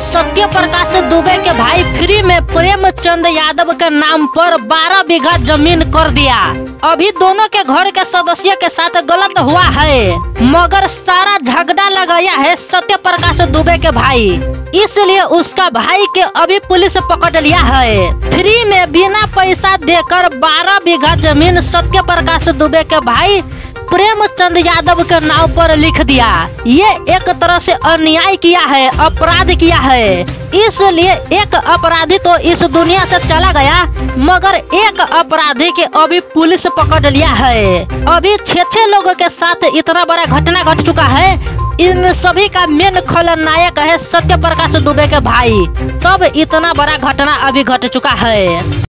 सत्यप्रकाश दुबे के भाई फ्री में प्रेमचंद यादव के नाम पर 12 बीघा जमीन कर दिया। अभी दोनों के घर के सदस्यों के साथ गलत हुआ है, मगर सारा झगड़ा लगाया है सत्यप्रकाश दुबे के भाई, इसलिए उसका भाई के अभी पुलिस पकड़ लिया है। फ्री में बिना पैसा देकर 12 बीघा जमीन सत्यप्रकाश दुबे के भाई प्रेमचंद यादव के नाम पर लिख दिया। ये एक तरह से अन्याय किया है, अपराध किया है। इसलिए एक अपराधी तो इस दुनिया से चला गया, मगर एक अपराधी के अभी पुलिस पकड़ लिया है। अभी 6 लोगों के साथ इतना बड़ा घटना घट चुका है। इन सभी का मेन खलनायक है सत्यप्रकाश दुबे के भाई, तब इतना बड़ा घटना अभी घट चुका है।